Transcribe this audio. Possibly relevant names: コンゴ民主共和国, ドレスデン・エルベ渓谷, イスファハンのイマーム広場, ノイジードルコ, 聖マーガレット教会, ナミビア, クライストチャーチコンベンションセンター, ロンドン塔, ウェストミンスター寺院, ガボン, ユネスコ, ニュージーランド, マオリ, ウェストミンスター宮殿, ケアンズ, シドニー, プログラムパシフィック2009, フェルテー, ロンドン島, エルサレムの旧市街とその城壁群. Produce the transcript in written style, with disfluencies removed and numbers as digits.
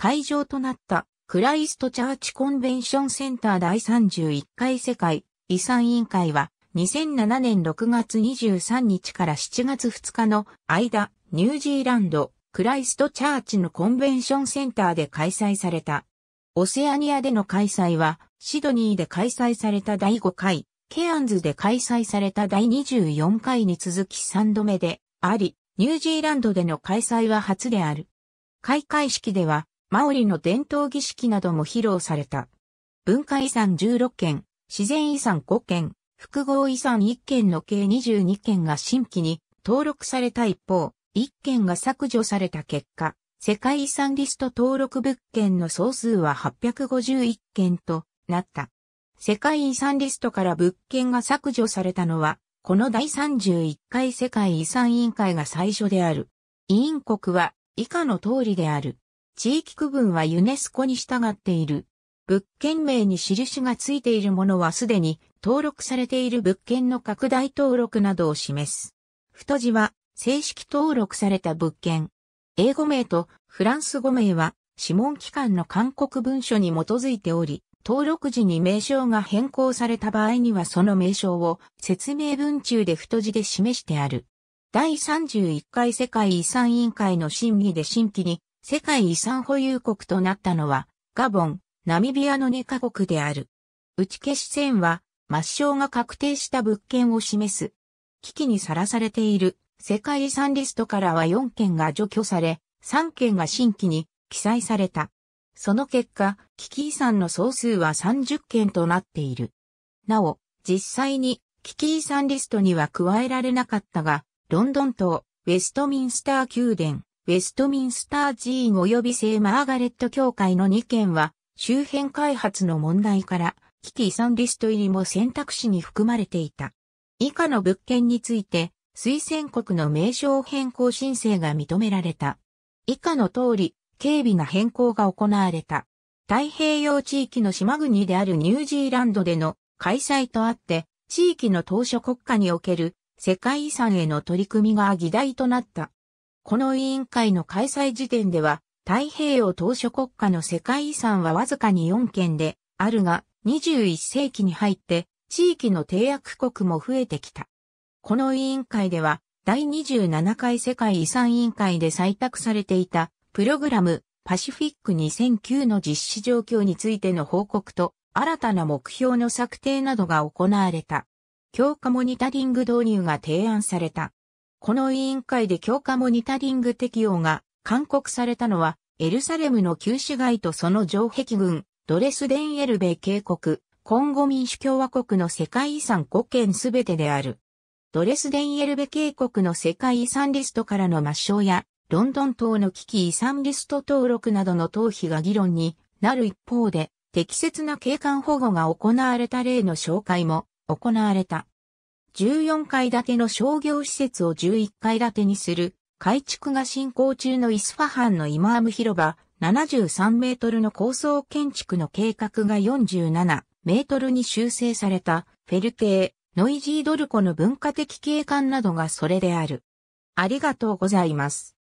会場となったクライストチャーチコンベンションセンター第31回世界遺産委員会は2007年6月23日から7月2日の間、ニュージーランド、クライストチャーチのコンベンションセンターで開催された。オセアニアでの開催は、シドニーで開催された第5回、ケアンズで開催された第24回に続き3度目であり、ニュージーランドでの開催は初である。開会式では、マオリの伝統儀式なども披露された。文化遺産16件、自然遺産5件、複合遺産1件の計22件が新規に登録された一方、1件が削除された結果、世界遺産リスト登録物件の総数は851件となった。世界遺産リストから物件が削除されたのは、この第31回世界遺産委員会が最初である。委員国は以下の通りである。地域区分はユネスコに従っている。物件名に印がついているものはすでに登録されている物件の拡大登録などを示す。太字は正式登録された物件。英語名とフランス語名は諮問機関の勧告文書に基づいており、登録時に名称が変更された場合にはその名称を説明文中で太字で示してある。第31回世界遺産委員会の審議で新規に世界遺産保有国となったのはガボン、ナミビアの2カ国である。打ち消し線は、抹消が確定した物件を示す。危機にさらされている世界遺産リストからは4件が除去され、3件が新規に記載された。その結果、危機遺産の総数は30件となっている。なお、実際に危機遺産リストには加えられなかったが、ロンドン塔、ウェストミンスター宮殿、ウェストミンスター寺院及び聖マーガレット教会の2件は、周辺開発の問題から、危機遺産リスト入りも選択肢に含まれていた。以下の物件について、推薦国の名称変更申請が認められた。以下の通り、軽微な変更が行われた。太平洋地域の島国であるニュージーランドでの開催とあって、地域の島しょ国家における世界遺産への取り組みが議題となった。この委員会の開催時点では、太平洋島しょ国家の世界遺産はわずかに4件であるが、21世紀に入って地域の締約国も増えてきた。この委員会では、第27回世界遺産委員会で採択されていたプログラムパシフィック2009の実施状況についての報告と新たな目標の策定などが行われた。強化モニタリング導入が提案された。この委員会で強化モニタリング適用が勧告されたのは、エルサレムの旧市街とその城壁群、ドレスデンエルベ渓谷、コンゴ民主共和国の世界遺産5件すべてである。ドレスデンエルベ渓谷の世界遺産リストからの抹消や、ロンドン島の危機遺産リスト登録などの逃避が議論になる一方で、適切な景観保護が行われた例の紹介も行われた。14階建ての商業施設を11階建てにする。改築が進行中のイスファハンのイマーム広場73メートルの高層建築の計画が47メートルに修正されたフェルテー、ノイジードルコの文化的景観などがそれである。ありがとうございます。